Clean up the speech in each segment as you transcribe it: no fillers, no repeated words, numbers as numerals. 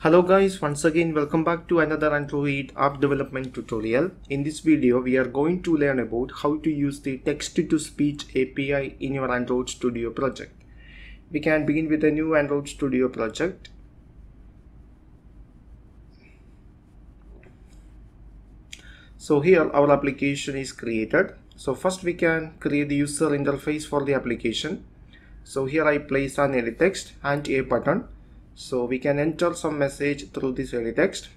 Hello guys, once again welcome back to another Android app development tutorial. In this video we are going to learn about how to use the text-to-speech API in your Android Studio project. We can begin with a new Android Studio project. So here our application is created. So first we can create the user interface for the application. So here I place an edit text and a button. So we can enter some message through this edit text.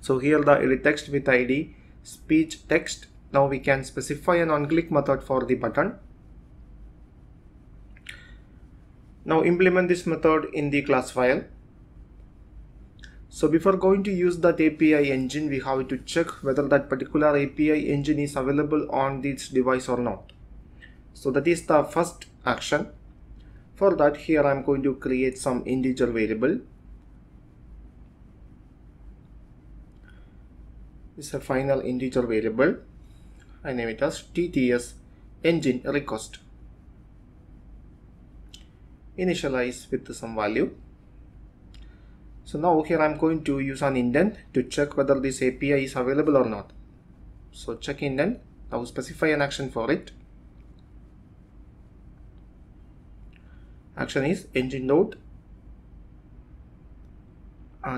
So here the edit text with ID speech text. Now we can specify an onClick method for the button. Now implement this method in the class file. So before going to use that API engine, we have to check whether that particular API engine is available on this device or not. So that is the first action. For that, here I'm going to create some integer variable. It's a final integer variable. I name it as TTS engine request. Initialize with some value. So now here I'm going to use an indent to check whether this API is available or not. So check indent. Now specify an action for it. Action is engine node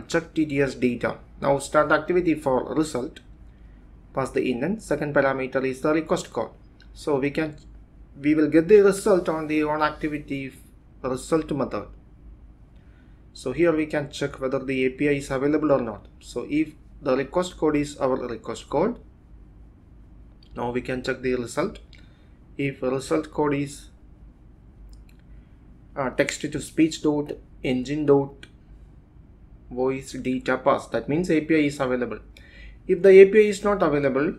check TTS data. Now start the activity for result. Pass the indent. Second parameter is the request code. So we will get the result on the onActivity result method. So here we can check whether the API is available or not. So if the request code is our request code, now we can check the result. If result code is text-to-speech.engine.voice data pass, that means API is available. If the API is not available,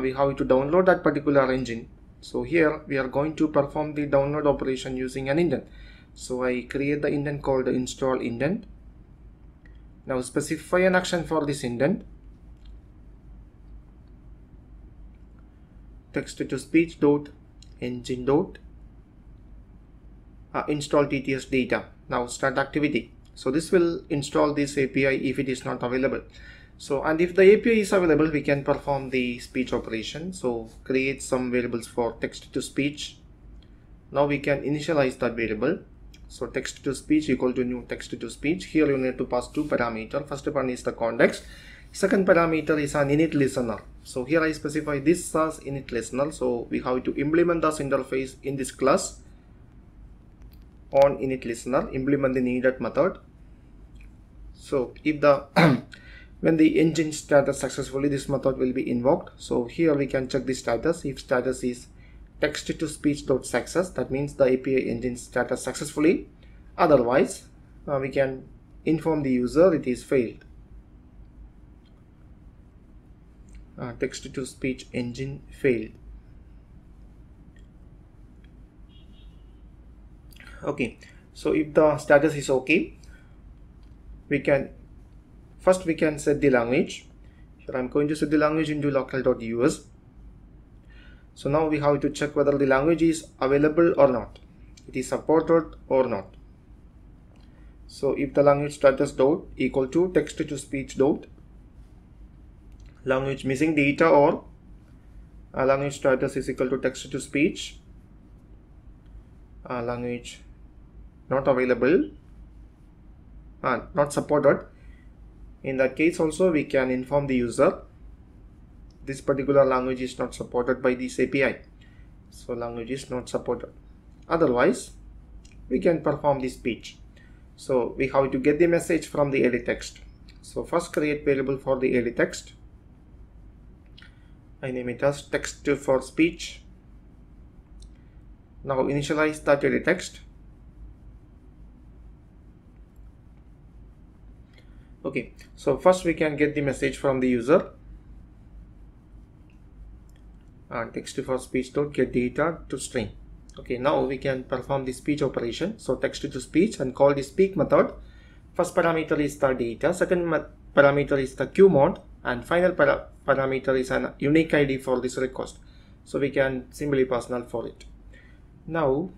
we have to download that particular engine. So here we are going to perform the download operation using an indent. So I create the indent called install indent. Now specify an action for this indent. Text-to-speech.engine.install TTS data. Now start activity. So this will install this API if it is not available. So and if the API is available, we can perform the speech operation. So create some variables for text-to-speech. Now we can initialize that variable. So text-to-speech equal to new text-to-speech. Here you need to pass two parameters. First one is the context. Second parameter is an init listener. So here I specify this as init listener. So we have to implement this interface in this class. On init listener, implement the needed method. So if the when the engine started successfully, this method will be invoked. So here we can check the status. If status is text-to-speech.success, that means the API engine started successfully. Otherwise, we can inform the user it is failed. Text-to-speech engine failed. Okay, so if the status is okay, we can set the language. Here I'm going to set the language into local.us. So now we have to check whether the language is available or not, it is supported or not. So if the language status dot equal to text-to-speech dot language missing data, or language status is equal to text-to-speech language not available, not supported, in that case also we can inform the user this particular language is not supported by this API. So language is not supported. Otherwise we can perform the speech. So we have to get the message from the edit text. So first create variable for the edit text. I name it as text for speech. Now initialize that edit text. Okay, so first we can get the message from the user. Text for speech dot get data to string. Okay, now we can perform the speech operation. So text to speech and call the speak method. First parameter is the data. Second parameter is the queue mode, and final parameter is an unique ID for this request. So we can simply pass null for it. Now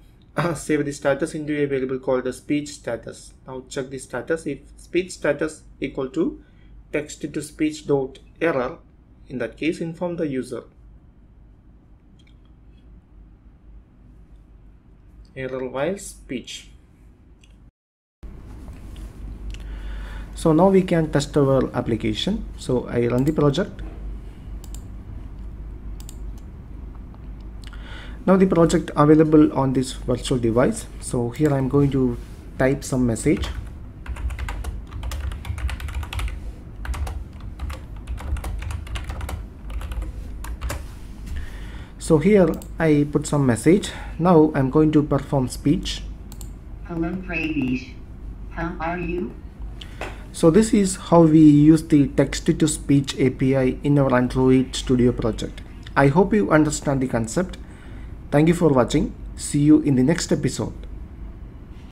save the status into a variable called the speech status. Now check the status. If speech status equal to text to speech dot error, in that case inform the user. Error while speech. So now we can test our application. So I run the project. Now the project available on this virtual device. So here I'm going to type some message. So here I put some message. Now I'm going to perform speech. Hello Pradesh, how are you? So this is how we use the text-to-speech API in our Android Studio project. I hope you understand the concept. Thank you for watching. See you in the next episode.